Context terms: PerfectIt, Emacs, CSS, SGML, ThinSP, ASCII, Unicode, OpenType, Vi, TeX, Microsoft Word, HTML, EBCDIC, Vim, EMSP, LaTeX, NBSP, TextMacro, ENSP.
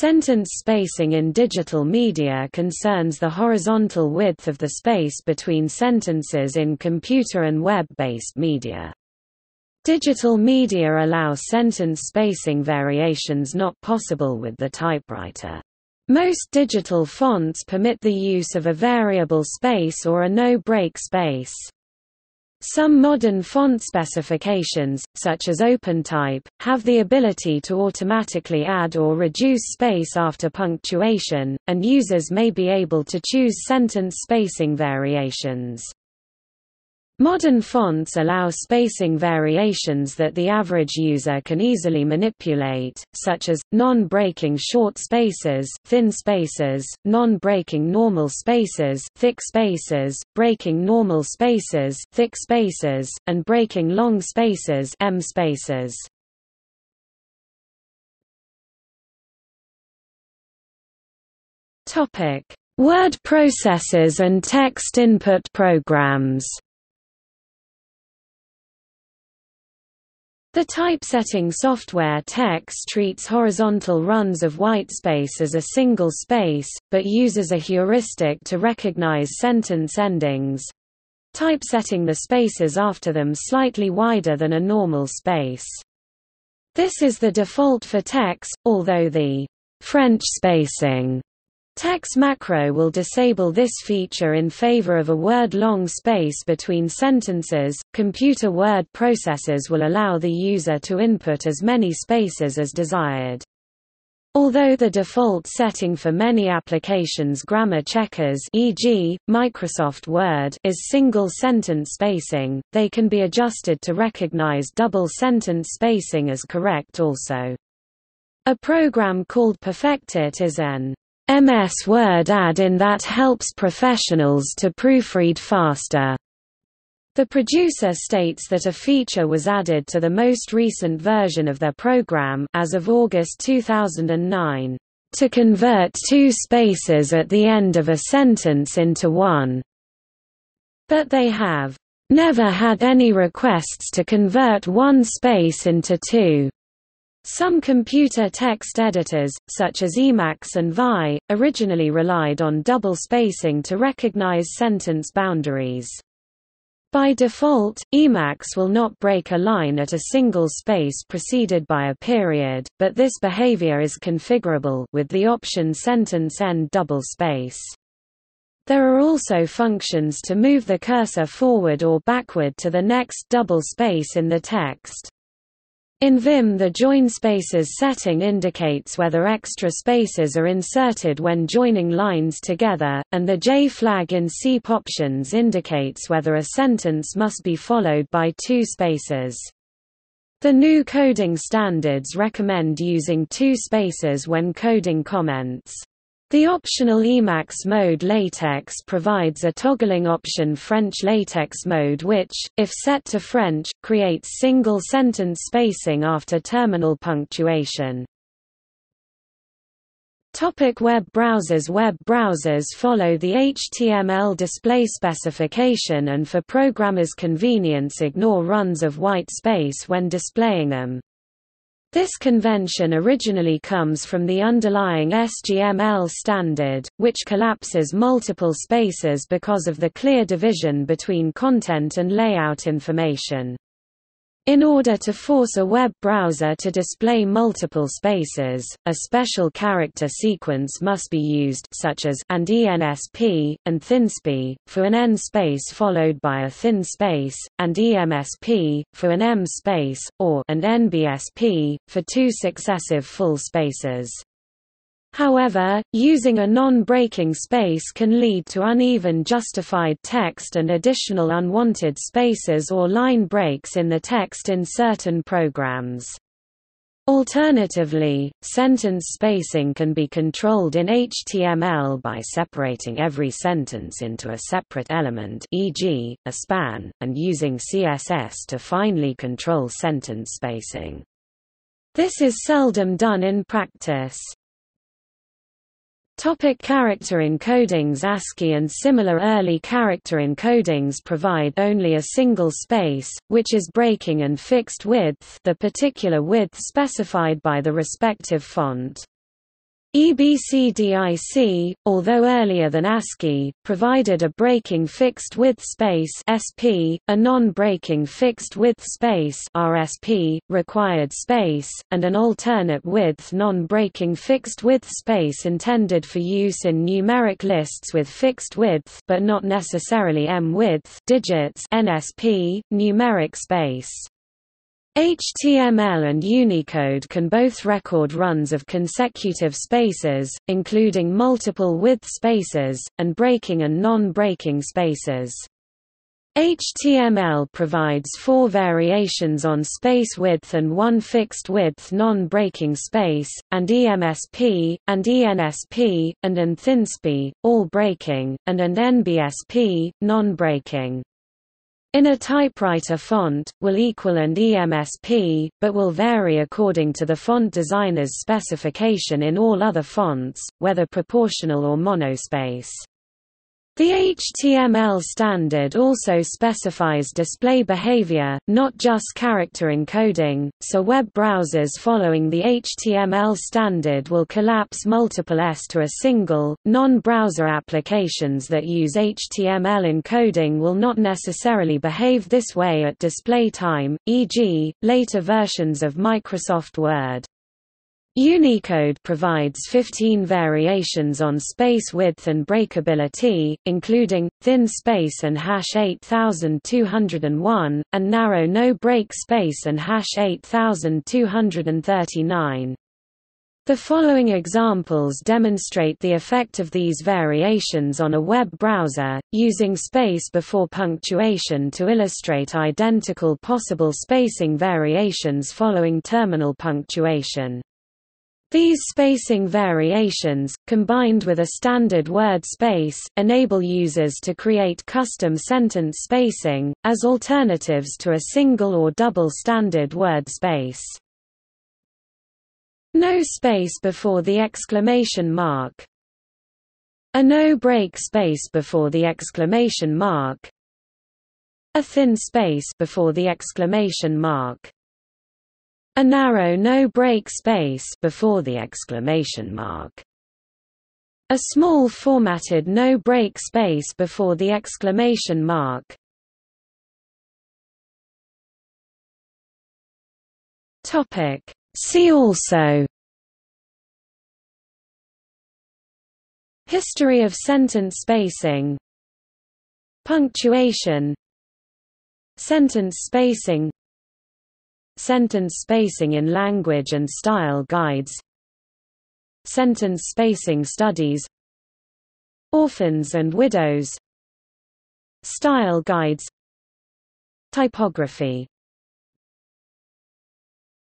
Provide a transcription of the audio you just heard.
Sentence spacing in digital media concerns the horizontal width of the space between sentences in computer and web-based media. Digital media allow sentence spacing variations not possible with the typewriter. Most digital fonts permit the use of a variable space or a no-break space. Some modern font specifications, such as OpenType, have the ability to automatically add or reduce space after punctuation, and users may be able to choose sentence spacing variations. Modern fonts allow spacing variations that the average user can easily manipulate, such as, non-breaking short spaces, thin spaces, non-breaking normal spaces, thick spaces, breaking normal spaces, thick spaces, and breaking long spaces, M spaces. Word processors and text input programs. The typesetting software TeX treats horizontal runs of whitespace as a single space, but uses a heuristic to recognize sentence endings, typesetting the spaces after them slightly wider than a normal space. This is the default for TeX, although the French spacing TextMacro will disable this feature in favor of a word-long space between sentences. Computer word processors will allow the user to input as many spaces as desired. Although the default setting for many applications' grammar checkers, e.g., Microsoft Word, is single-sentence spacing, they can be adjusted to recognize double-sentence spacing as correct also. A program called PerfectIt is an MS Word add-in that helps professionals to proofread faster. The producer states that a feature was added to the most recent version of their program as of August 2009 to convert two spaces at the end of a sentence into one. But they have never had any requests to convert one space into two. Some computer text editors, such as Emacs and Vi, originally relied on double spacing to recognize sentence boundaries. By default, Emacs will not break a line at a single space preceded by a period, but this behavior is configurable with the option sentence end double space. There are also functions to move the cursor forward or backward to the next double space in the text. In Vim, the join spaces setting indicates whether extra spaces are inserted when joining lines together, and the J flag in SEEP options indicates whether a sentence must be followed by two spaces. The new coding standards recommend using two spaces when coding comments. The optional Emacs mode LaTeX provides a toggling option French LaTeX mode which, if set to French, creates single-sentence spacing after terminal punctuation. Web browsers. Web browsers follow the HTML display specification and for programmers' convenience ignore runs of white space when displaying them. This convention originally comes from the underlying SGML standard, which collapses multiple spaces because of the clear division between content and layout information. In order to force a web browser to display multiple spaces, a special character sequence must be used, such as and ENSP, and ThinSP, for an N space followed by a thin space, and EMSP, for an M space, or and NBSP, for two successive full spaces. However, using a non-breaking space can lead to uneven justified text and additional unwanted spaces or line breaks in the text in certain programs. Alternatively, sentence spacing can be controlled in HTML by separating every sentence into a separate element, e.g., a span, and using CSS to finely control sentence spacing. This is seldom done in practice. Topic character encodings. ASCII and similar early character encodings provide only a single space, which is breaking and fixed width, the particular width specified by the respective font. EBCDIC, although earlier than ASCII, provided a breaking fixed-width space (SP), a non-breaking fixed-width space (RSP), required space, and an alternate-width non-breaking fixed-width space intended for use in numeric lists with fixed-width but not necessarily m-width digits (NSP), numeric space. HTML and Unicode can both record runs of consecutive spaces, including multiple width spaces, and breaking and non-breaking spaces. HTML provides 4 variations on space width and 1 fixed width non-breaking space, and EMSP, and ENSP, and ThinSP, all breaking, and NBSP, non-breaking. In a typewriter font, will equal and EMSP, but will vary according to the font designer's specification in all other fonts, whether proportional or monospace. The HTML standard also specifies display behavior, not just character encoding, so web browsers following the HTML standard will collapse multiple S to a single. Non-browser applications that use HTML encoding will not necessarily behave this way at display time, e.g., later versions of Microsoft Word. Unicode provides 15 variations on space width and breakability, including thin space and #8201, and narrow no-break space and #8239. The following examples demonstrate the effect of these variations on a web browser, using space before punctuation to illustrate identical possible spacing variations following terminal punctuation. These spacing variations, combined with a standard word space, enable users to create custom sentence spacing, as alternatives to a single or double standard word space. No space before the exclamation mark. A no-break space before the exclamation mark. A thin space before the exclamation mark. A narrow no-break space before the exclamation mark. A small formatted no-break space before the exclamation mark. Topic. See also: History of sentence spacing, Punctuation, Sentence spacing, Sentence spacing in language and style guides, Sentence spacing studies, Orphans and widows, Style guides, Typography.